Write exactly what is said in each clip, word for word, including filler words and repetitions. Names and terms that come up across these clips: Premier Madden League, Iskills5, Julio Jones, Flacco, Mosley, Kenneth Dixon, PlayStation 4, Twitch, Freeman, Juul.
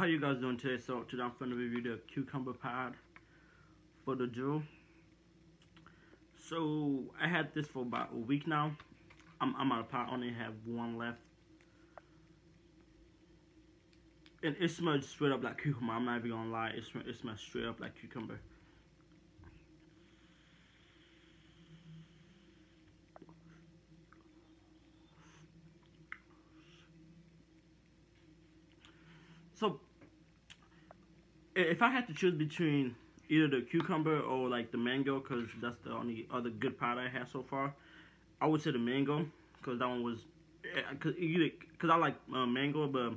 How you guys doing today? So today I'm going to review the cucumber pad for the Juul. So I had this for about a week now. I'm, I'm out of pot. I only have one left, and it smells straight up like cucumber. I'm not even gonna lie, it smells, it smells straight up like cucumber. So, if I had to choose between either the cucumber or like the mango, because that's the only other good pot I had so far, I would say the mango, because that one was, because I like uh, mango, but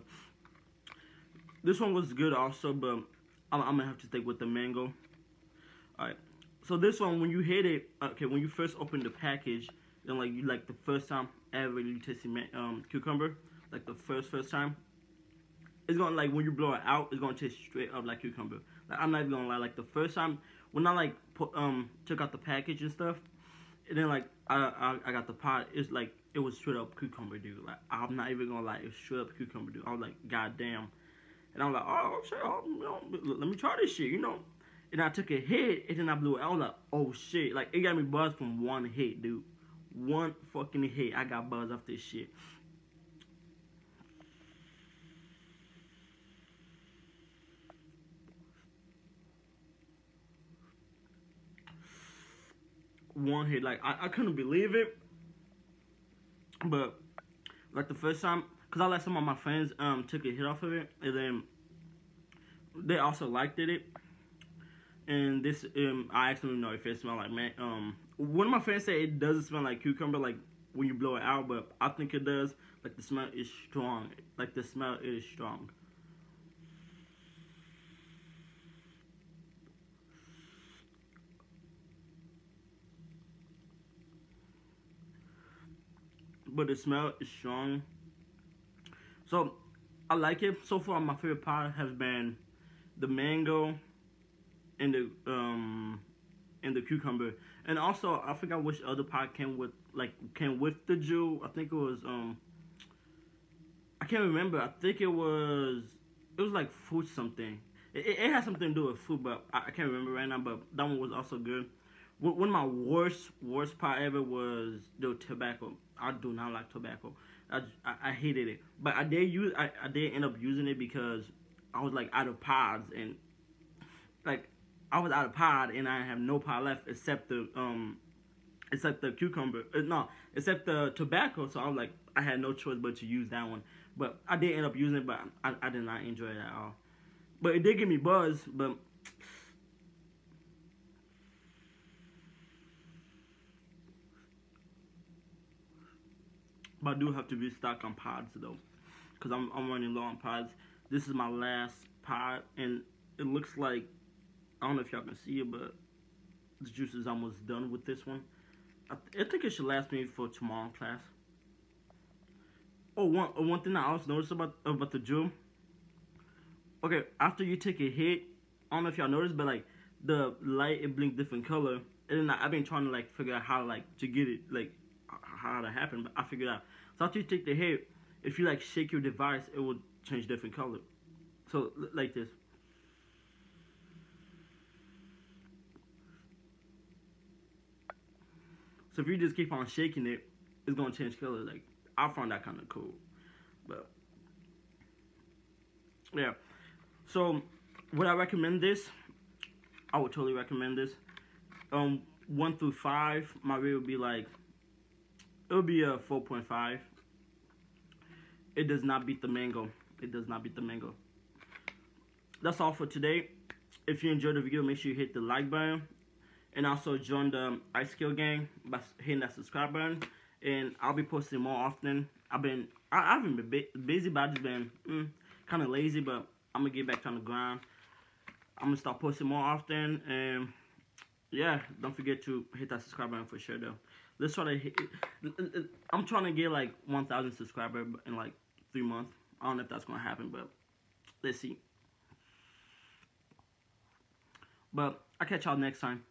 this one was good also, but I'm, I'm gonna have to stick with the mango. All right, so this one, when you hit it, okay, when you first open the package, then like you like the first time ever you tasted um, cucumber, like the first first time. It's gonna, like, when you blow it out, it's gonna taste straight up like cucumber. Like, I'm not even gonna lie, like, the first time, when I, like, put, um, took out the package and stuff, and then, like, I, I, I got the pot, it's, like, it was straight up cucumber, dude. Like, I'm not even gonna lie, it's straight up cucumber, dude. I was like, god damn. And I'm like, oh, shit, oh, no, let me try this shit, you know? And I took a hit, and then I blew it. I was like, oh, shit. Like, it got me buzzed from one hit, dude. One fucking hit. I got buzzed off this shit. One hit, like I, I couldn't believe it, but like the first time, cause I let some of my friends um took a hit off of it, and then they also liked it. And this um I actually don't know if it smelled like man. Um, one of my friends said it doesn't smell like cucumber, like when you blow it out, but I think it does. Like the smell is strong. Like the smell is strong. But the smell is strong, so I like it. So far, my favorite pot has been the mango and the um and the cucumber. And also, I forgot which other pot came with like came with the Juul. I think it was um I can't remember. I think it was it was like fruit something. It, it, it had something to do with food, but I, I can't remember right now. But that one was also good. One of my worst, worst pot ever was the tobacco. I do not like tobacco. I, I, I hated it. But I did use, I, I did end up using it because I was like out of pods, and like I was out of pod and I have no pod left except the um, except the cucumber. Uh, no, except the tobacco. So I was like, I had no choice but to use that one. But I did end up using it, but I, I did not enjoy it at all. But it did give me buzz, but. But I do have to restock on pods though, because I'm, I'm running low on pods. This is my last pod, and it looks like, I don't know if y'all can see it, but the juice is almost done with this one. I, th I think it should last me for tomorrow class. Oh, one, one thing I also noticed about, about the Juul. Okay, after you take a hit, I don't know if y'all noticed, but like the light, it blinked different color. And then I, I've been trying to like figure out how like to get it, like how that happened, but I figured out. So after you take the hit, if you like shake your device, it will change different color. So like this. So if you just keep on shaking it, it's gonna change color. Like I found that kind of cool, but yeah. So would I recommend this? I would totally recommend this. Um, one through five, my rate would be like. It'll be a four point five. It does not beat the mango. It does not beat the mango. That's all for today. If you enjoyed the video, make sure you hit the like button. And also join the Iskills gang by hitting that subscribe button. And I'll be posting more often. I've been, I, I haven't been busy, but I've just been mm, kind of lazy. But I'm going to get back on the grind. I'm going to start posting more often. And yeah, don't forget to hit that subscribe button for sure though. Let's try to hit, I'm trying to get like one thousand subscribers in like three months. I don't know if that's going to happen, but let's see. But I'll catch y'all next time.